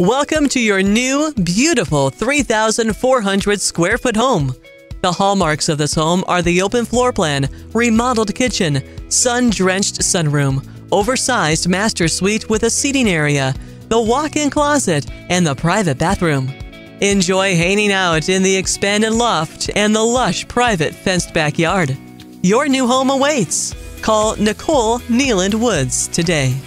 Welcome to your new, beautiful 3,400 square foot home. The hallmarks of this home are the open floor plan, remodeled kitchen, sun-drenched sunroom, oversized master suite with a seating area, the walk-in closet, and the private bathroom. Enjoy hanging out in the expanded loft and the lush private fenced backyard. Your new home awaits. Call Nicole Kneeland-Woods today.